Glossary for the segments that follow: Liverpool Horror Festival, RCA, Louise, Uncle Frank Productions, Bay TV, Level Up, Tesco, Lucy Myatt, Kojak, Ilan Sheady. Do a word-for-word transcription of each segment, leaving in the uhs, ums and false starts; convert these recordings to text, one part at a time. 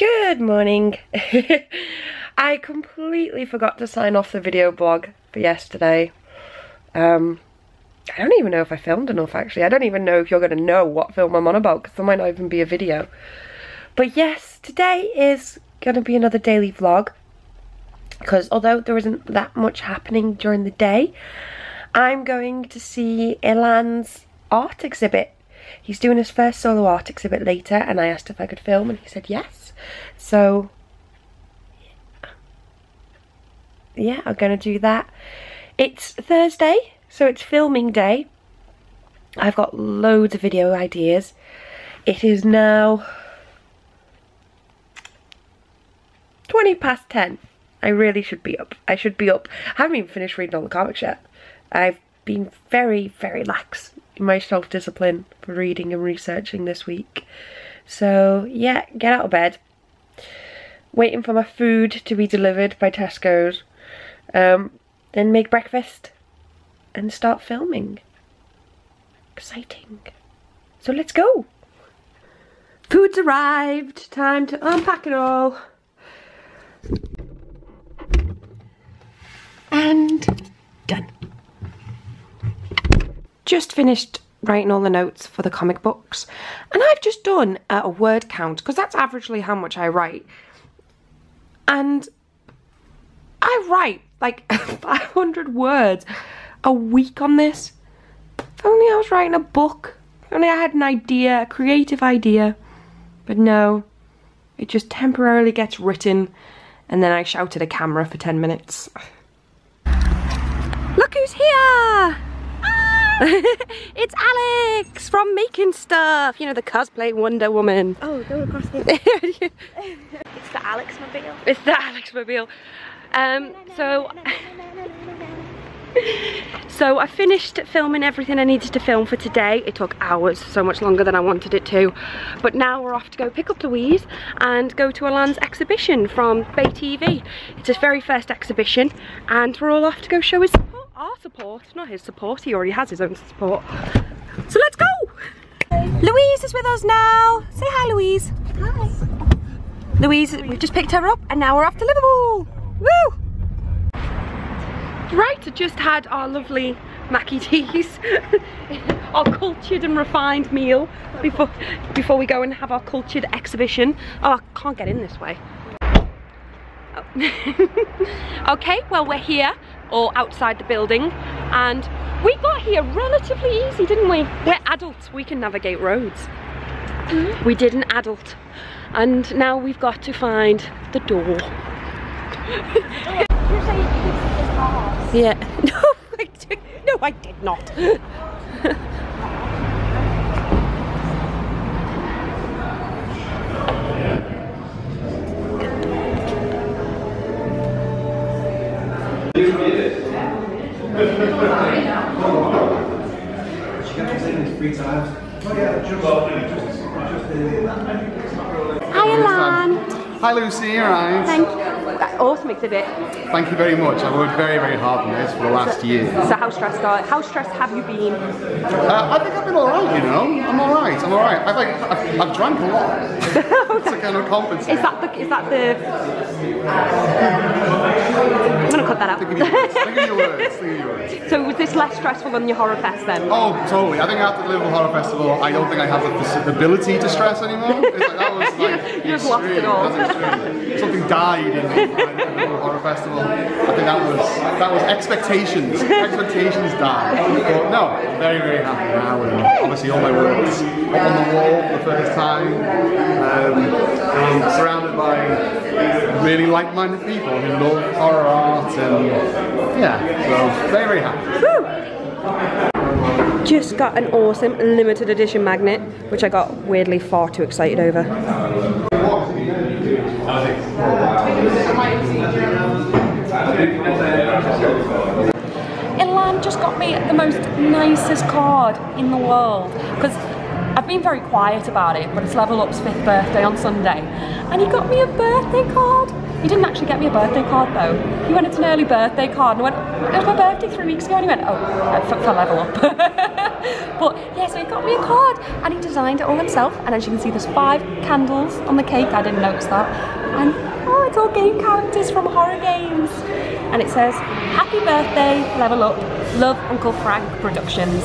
Good morning. I completely forgot to sign off the video blog for yesterday. Um, I don't even know if I filmed enough, actually. I don't even know if you're going to know what film I'm on about, because there might not even be a video. But yes, today is going to be another daily vlog, because although there isn't that much happening during the day, I'm going to see Ilan's art exhibit. He's doing his first solo art exhibit later, and I asked if I could film, and he said yes. So, yeah, I'm going to do that. It's Thursday, so it's filming day. I've got loads of video ideas. It is now twenty past ten. I really should be up. I should be up. I haven't even finished reading all the comics yet. I've been very, very lax in my self-discipline for reading and researching this week. So, yeah, get out of bed. Waiting for my food to be delivered by Tesco's. Um, then make breakfast and start filming. Exciting. So let's go. Food's arrived. Time to unpack it all. And done. Just finished writing all the notes for the comic books, and I've just done a word count, because that's averagely how much I write, and I write like five hundred words a week on this. If only I was writing a book, if only I had an idea, a creative idea, but no, it just temporarily gets written, and then I shout at a camera for ten minutes. Look who's here! Ah! It's Alex from Making Stuff. You know, the cosplay Wonder Woman. Oh, go across here. It's the Alex-mobile. It's the Alex-mobile. Um, so, so I finished filming everything I needed to film for today. It took hours, so much longer than I wanted it to. But now we're off to go pick up Louise and go to Ilan's exhibition from Bay T V. It's his very first exhibition, and we're all off to go show his. Our support, not his support, he already has his own support. So let's go! Hey. Louise is with us now. Say hi, Louise. Hi. Louise, we've just picked her up and now we're off to Liverpool. Woo! Right, just had our lovely mac and cheese, our cultured and refined meal before, before we go and have our cultured exhibition. Oh, I can't get in this way. Oh. Okay, well we're here. Or outside the building, and we got here relatively easy, didn't we? We're adults, we can navigate roads. Mm-hmm. We did an adult, and now we've got to find the door. Yeah. No, I did, no, I did not. Three times. Oh, yeah, just, just, just, uh, hi, Ilan. Hi, Lucy. You alright? Thank you. That awesome exhibit. Thank you very much. I worked very, very hard on this for the last so, year. So how stressed are? How stressed have you been? Uh, I think I've been alright. You know, I'm alright. I'm alright. I think I've, I've drank a lot. It's a kind of compensation. Is that the? Is that the? I'm gonna cut that out. Think of your words. Think of your words. Think of your words. So was this less stressful than your horror fest then? Oh, totally. I think after the Liverpool Horror Festival, I don't think I have the ability to stress anymore. It's like, that was like you, you've lost it all. Something died in the Liverpool Horror Festival. I think that was that was expectations. Expectations died. But no, very very happy now. And obviously all my works up on the wall for the first time. Um, and surrounded by really like-minded people who love horror art, and yeah, so very, very happy. Woo! Just got an awesome limited edition magnet, which I got weirdly far too excited over. Ilan just got me the most nicest card in the world, because I've been very quiet about it, but it's Level Up's fifth birthday on Sunday, and he got me a birthday card. He didn't actually get me a birthday card though. He went, it's an early birthday card, and I went, it was my birthday three weeks ago, and he went, oh, for, for Level Up. But yeah, so he got me a card and he designed it all himself, and as you can see there's five candles on the cake, I didn't notice that, and oh, it's all game characters from horror games. And it says, happy birthday, Level Up, love Uncle Frank Productions.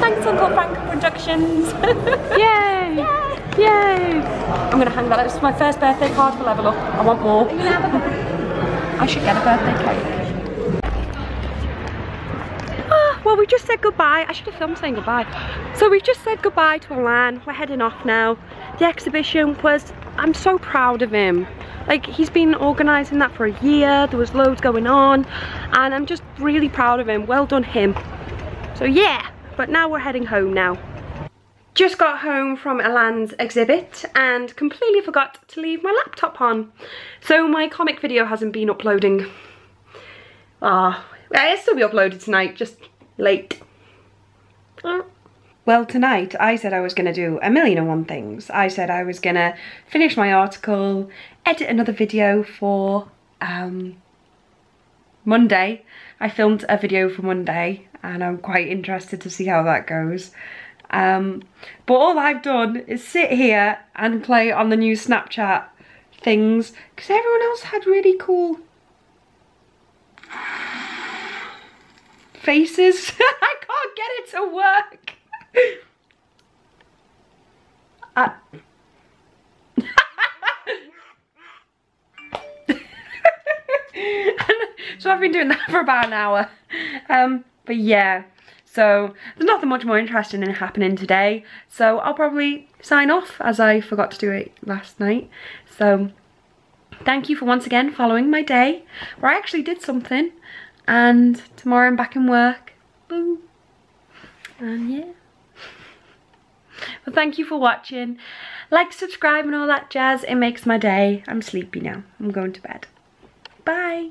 Thanks Uncle Frank Productions. Yay! Yay! Yay! I'm gonna hang that up. It's my first birthday card for Level Up. I want more. I should get a birthday cake. Oh, well, we just said goodbye. I should have filmed saying goodbye. So we've just said goodbye to Ilan. We're heading off now. The exhibition was, I'm so proud of him. Like, he's been organising that for a year. There was loads going on. And I'm just really proud of him. Well done him. So yeah, but now we're heading home now. Just got home from Ilan's exhibit and completely forgot to leave my laptop on. So my comic video hasn't been uploading. Ah, oh, it'll still be uploaded tonight, just late. Oh. Well, tonight I said I was gonna do a million and one things. I said I was gonna finish my article, edit another video for um, Monday. I filmed a video for Monday and I'm quite interested to see how that goes. Um, but all I've done is sit here and play on the new Snapchat things because everyone else had really cool faces. I can't get it to work. Uh. So I've been doing that for about an hour. Um, but yeah. So there's nothing much more interesting in happening today. So I'll probably sign off as I forgot to do it last night. So thank you for once again following my day where I actually did something. And tomorrow I'm back in work. Boom. And yeah. Well, thank you for watching. Like, subscribe and all that jazz. It makes my day. I'm sleepy now. I'm going to bed. Bye.